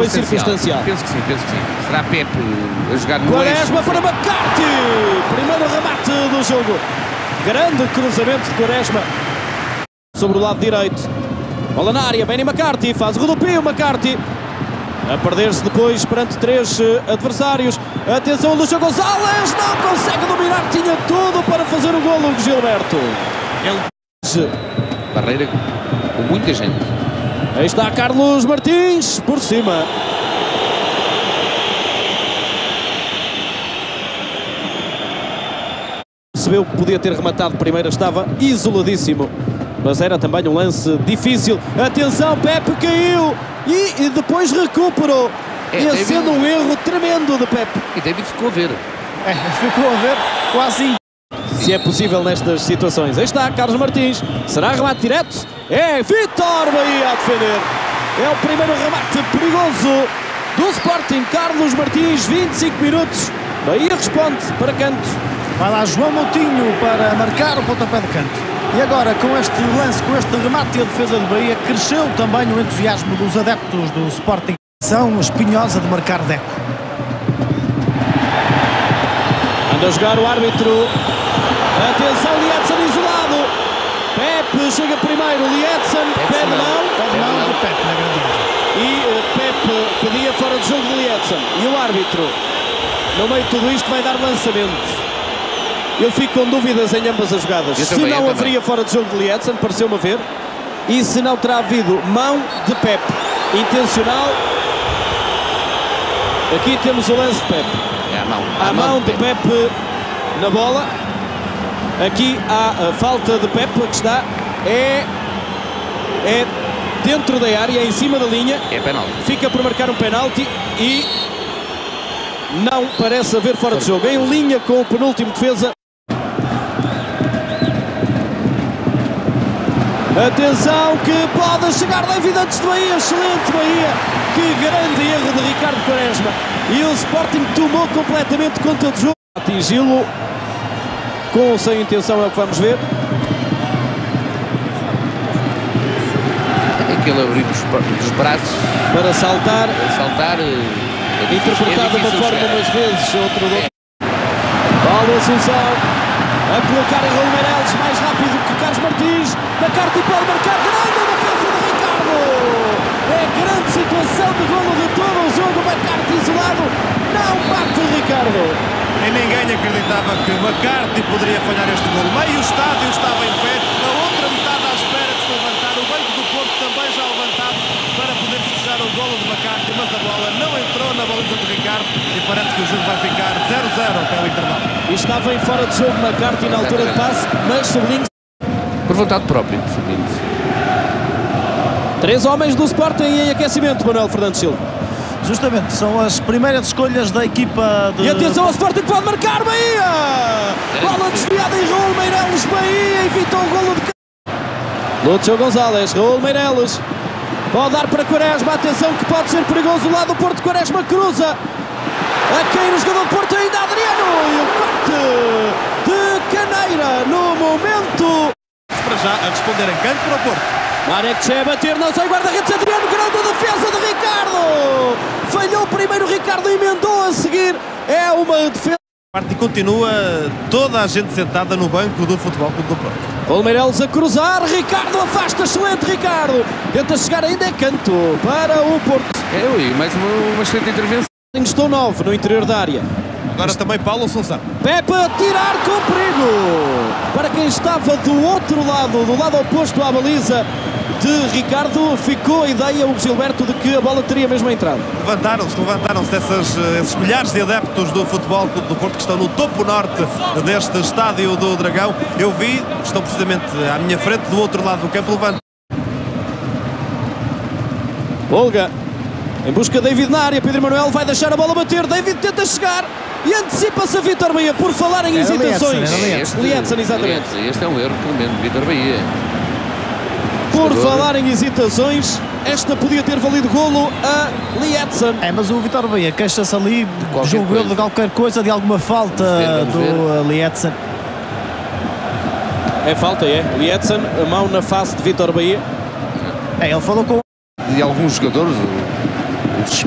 Foi circunstancial. Penso que sim, penso que sim. Será Pepe a jogar no Quaresma para McCarthy. Primeiro remate do jogo. Grande cruzamento de Quaresma. Sobre o lado direito. Bola na área, Benni McCarthy. Faz o rodopio, McCarthy. A perder-se depois perante três adversários. Atenção, Lucho González. Não consegue dominar. Tinha tudo para fazer o golo, Gilberto. Ele... Barreira com muita gente. Aí está Carlos Martins. Por cima. Percebeu que podia ter rematado primeiro. Estava isoladíssimo. Mas era também um lance difícil. Atenção, Pepe caiu e depois recuperou. Ia sendo um erro tremendo de Pepe. E Deivid ficou a ver. Ficou a ver quase. Se é possível nestas situações. Aí está, Carlos Martins. Será remate direto? É Vítor Baía a defender. É o primeiro remate perigoso do Sporting. Carlos Martins, 25 minutos. Baía responde para canto. Vai lá João Moutinho para marcar o pontapé de canto. E agora, com este lance, com este remate e a defesa de Baía, cresceu também o entusiasmo dos adeptos do Sporting. São espinhosa de marcar Deco. Anda a jogar o árbitro. Atenção, Liedson isolado. Pepe chega primeiro. Liedson, pé de mão. Pé de mão do Pepe na grande área. E Pepe pedia fora de jogo de Liedson. E o árbitro, no meio de tudo isto, vai dar lançamento. Eu fico com dúvidas em ambas as jogadas. Se não haveria fora de jogo de Liedson, pareceu-me haver. E se não terá havido mão de Pepe. Intencional. Aqui temos o lance de Pepe. É a mão. A mão de Pepe na bola. Aqui há a falta de Pepe, que está. É dentro da área, em cima da linha. É penalti. Fica por marcar um penalti e não parece haver fora de jogo. Em linha com o penúltimo defesa. Atenção que pode chegar Deivid antes de Baía, excelente Baía, que grande erro de Ricardo Quaresma, e o Sporting tomou completamente conta do jogo. Atingi-lo com ou sem intenção é o que vamos ver. Aquele abrir dos braços para saltar, é interpretado de uma forma umas vezes, outro gol. Paulo Assunção a colocar em Rui Meireles, mais rápido que Carlos Martins. McCarthy pode marcar, grande defesa de Ricardo. É grande situação de golo de todo o jogo. McCarthy isolado, não bate Ricardo. E ninguém acreditava que McCarthy poderia falhar este golo. Meio estádio estava em pé, na outra metade à espera de se levantar. O Banco do Porto também já levantado para poder fechar o golo de McCarthy, mas a bola não entrou na baliza de Ricardo e parece que o jogo vai ficar 0-0 até o intervalo. E estava em fora de jogo McCarthy na altura de passe, mas sublinho. Por vontade própria, sublinho. Três homens do Sporting em aquecimento, Manuel Fernandes Silva. Justamente, são as primeiras escolhas da equipa de... E atenção ao Sporting, pode marcar, Baía! Bola desviada e Raul Meireles, Baía evitou o golo de... Lucho González, Raul Meireles. Pode dar para Quaresma, atenção que pode ser perigoso o lado do Porto, Quaresma cruza. A cair o jogador do Porto ainda Adriano e o corte de Caneira no momento. Para já a responder em canto para o Porto. Marek Čech a bater, não sai guarda-redes Adriano, grande defesa de Ricardo. Falhou primeiro Ricardo e emendou a seguir. É uma defesa. E continua toda a gente sentada no banco do Futebol Clube do Porto. Paulo Meireles a cruzar, Ricardo afasta, excelente Ricardo. Tenta chegar ainda em canto para o Porto. E mais uma excelente intervenção. Estou 9 no interior da área. Agora também Paulo Sousa. Pepe a tirar com perigo. Para quem estava do outro lado, do lado oposto à baliza de Ricardo, ficou a ideia, o Gilberto, de que a bola teria mesmo entrado. Levantaram-se esses milhares de adeptos do Futebol Clube do Porto que estão no topo norte deste estádio do Dragão. Eu vi, estão precisamente à minha frente, do outro lado do campo, levantam. Olga. Em busca de Deivid na área, Pedro Manuel vai deixar a bola bater, Deivid tenta chegar e antecipa-se a Vítor Baía, por falar em hesitações. Liedson, exatamente. Este é um erro tremendo, Vítor Baía. Por falar em hesitações, esta podia ter valido golo a Liedson. Mas o Vítor Baía queixa-se ali, julgou de qualquer coisa, de alguma falta do Liedson. É falta, é. Liedson, a mão na face de Vítor Baía. Ele falou com... De alguns jogadores...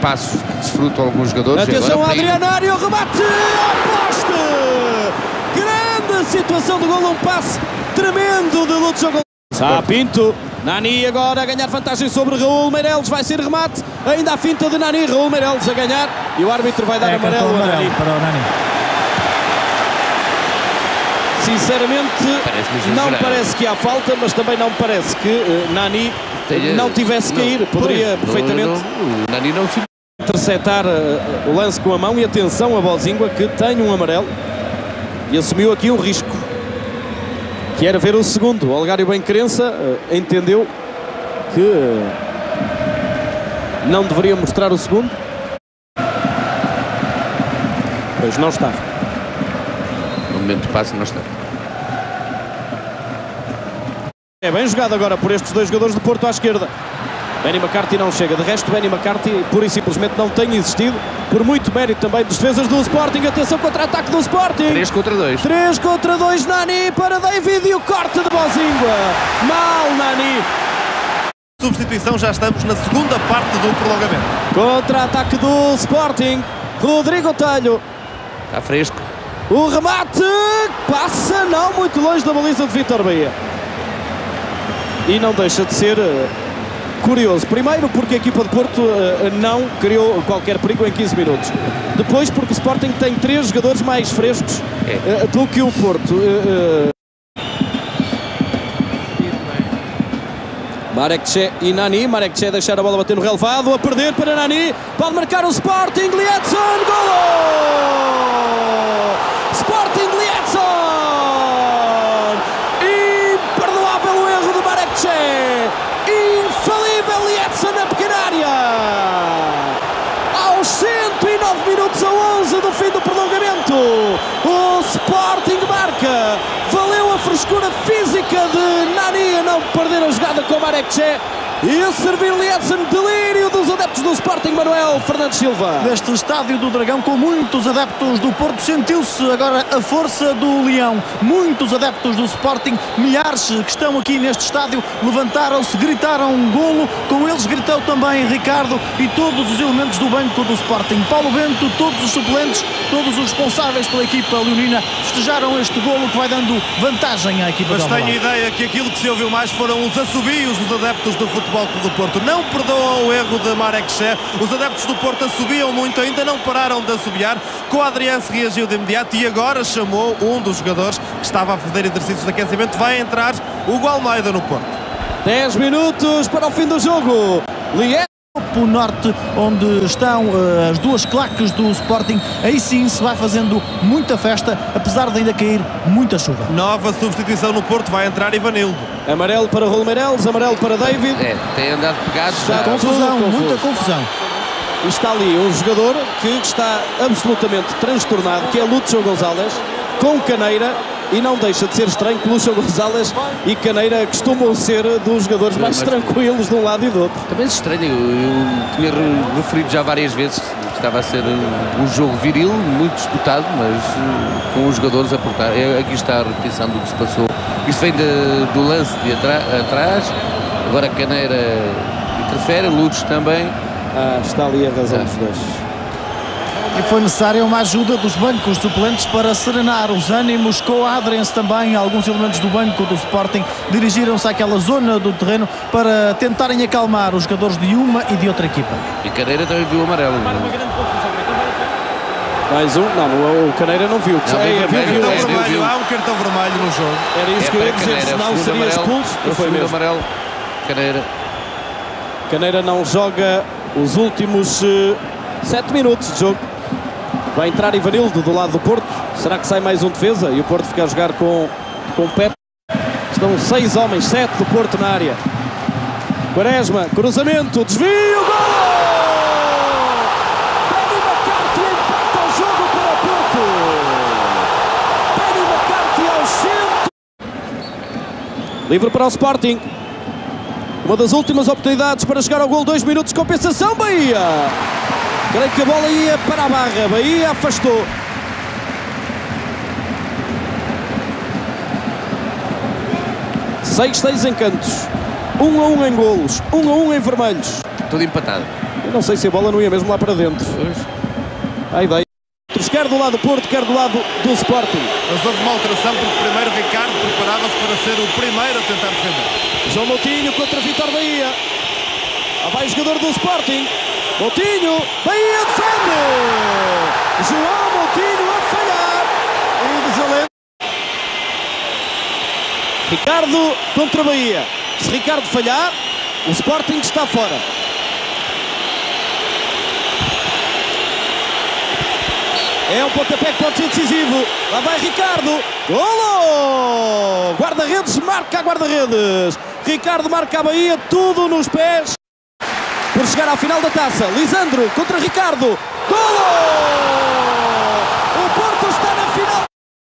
espaço que desfrutam alguns jogadores. Atenção ao Adriano, o remate ao poste! Grande situação de golo, um passe tremendo de Lucho González. Sá Pinto, Nani agora a ganhar vantagem sobre Rui Meireles, vai ser remate, ainda a finta de Nani, Rui Meireles a ganhar e o árbitro vai dar amarelo a Nani. Para o Nani. Sinceramente, não parece que há falta, mas também não parece que Nani não tivesse que ir. Poderia perfeitamente Nani não interceptar o lance com a mão. E atenção a Bosingwa, que tem um amarelo e assumiu aqui um risco, que era ver o segundo. O Algário Benquerença entendeu que não deveria mostrar o segundo, pois não estava. De passe não está. É bem jogado agora por estes dois jogadores do Porto à esquerda. Benni McCarthy não chega. De resto, Benni McCarthy pura e simplesmente não tem existido, por muito mérito também dos defesas do Sporting. Atenção, contra-ataque do Sporting. 3 contra 2. 3 contra 2, Nani para Deivid e o corte de Bosingwa. Mal, Nani. Substituição, já estamos na segunda parte do prolongamento. Contra-ataque do Sporting. Rodrigo Tello. Está fresco. O remate passa não muito longe da baliza de Vítor Baía. E não deixa de ser curioso. Primeiro porque a equipa de Porto não criou qualquer perigo em 15 minutos. Depois porque o Sporting tem 3 jogadores mais frescos do que o Porto. Marek Čech e Nani. Marek Čech deixar a bola bater no relevado. A perder para Nani. Pode marcar o Sporting. Liedson. Golo! Sporting Liedson! Imperdoável o erro do Marek Čech! Infalível Liedson na pequena área! Aos 109 minutos a 11 do fim do prolongamento, o Sporting marca! Valeu a frescura física de Nani a não perder a jogada com o Marek Čech. E a servir Liedson, delírio dos adeptos do Sporting, Manuel Fernandes Silva. Neste estádio do Dragão, com muitos adeptos do Porto, sentiu-se agora a força do Leão. Muitos adeptos do Sporting, milhares que estão aqui neste estádio, levantaram-se, gritaram um golo. Com eles gritou também Ricardo e todos os elementos do banco do Sporting. Paulo Bento, todos os suplentes, todos os responsáveis pela equipa leonina festejaram este golo que vai dando vantagem à equipa. Mas tenho a ideia que aquilo que se ouviu mais foram os assobios dos adeptos do futebol. Do Porto não perdoam o erro de Marek Čech. Os adeptos do Porto assobiam muito, ainda não pararam de assobiar. Com Adriano se reagiu de imediato e agora chamou um dos jogadores que estava a fazer exercícios de aquecimento. Vai entrar Hugo Almeida no Porto. 10 minutos para o fim do jogo. O norte, onde estão as duas claques do Sporting, aí sim se vai fazendo muita festa, apesar de ainda cair muita chuva. Nova substituição no Porto, vai entrar Ivanildo. Amarelo para Rui Meireles, amarelo para Deivid. Tem andado pegado. Confusão, muita confusão. Está ali um jogador que está absolutamente transtornado, que é Lucho González, com Caneira. E não deixa de ser estranho que Lucho González e Caneira costumam ser dos jogadores mais tranquilos de um lado e do outro. Também é estranho, eu tinha referido já várias vezes que estava a ser um jogo viril, muito disputado, mas com os jogadores a portar. Aqui está a repetição do que se passou. Isto vem do lance de atrás, agora Caneira interfere, Lucho também. Está ali a razão dos dois. E foi necessária uma ajuda dos bancos suplentes para serenar os ânimos. Coadrem-se também alguns elementos do banco do Sporting, dirigiram-se àquela zona do terreno para tentarem acalmar os jogadores de uma e de outra equipa. E Caneira também viu o amarelo. Mais um? Não, o Caneira não viu. Não, viu. Há um cartão vermelho no jogo. Era isso que eu ia dizer, senão seria expulso. E foi mesmo. Amarelo, Caneira. Caneira não joga os últimos 7 minutos de jogo. Vai entrar Ivanildo do lado do Porto. Será que sai mais um defesa? E o Porto fica a jogar com Pepe. Estão 6 homens, 7 do Porto na área. Quaresma, cruzamento, desvio, gol! Benni McCarthy empata o jogo para o Porto. Benni McCarthy ao centro. Livre para o Sporting. Uma das últimas oportunidades para chegar ao gol. 2 minutos de compensação, Baía. Creio que a bola ia para a barra, Baía afastou. Seis encantos, 1-1 em golos, 1-1 em vermelhos. Tudo empatado. Eu não sei se a bola não ia mesmo lá para dentro. Aí vai. Quer do lado do Porto, quer do lado do Sporting. Mas houve uma alteração porque primeiro Ricardo preparava-se para ser o primeiro a tentar defender. João Moutinho contra Vítor Baía. Vai o jogador do Sporting. Moutinho, Baía defende! João Moutinho a falhar. E desalento. Ricardo contra Baía. Se Ricardo falhar, o Sporting está fora. É um pontapé que pode ser decisivo. Lá vai Ricardo. Golo! Guarda-redes marca a guarda-redes. Ricardo marca a Baía, tudo nos pés. Por chegar à final da taça. Lisandro contra Ricardo. Golo!